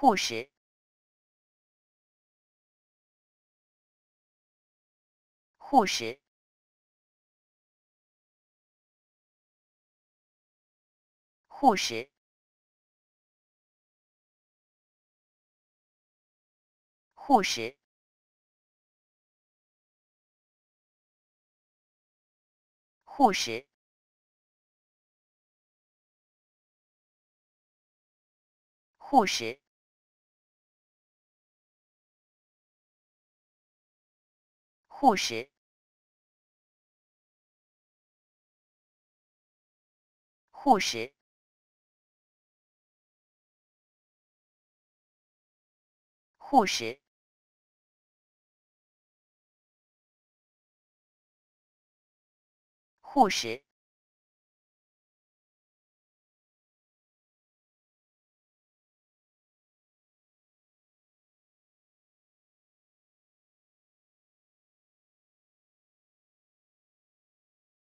护食。护食。 护食，护食，护食，护食，护食，护食。 护食，护食。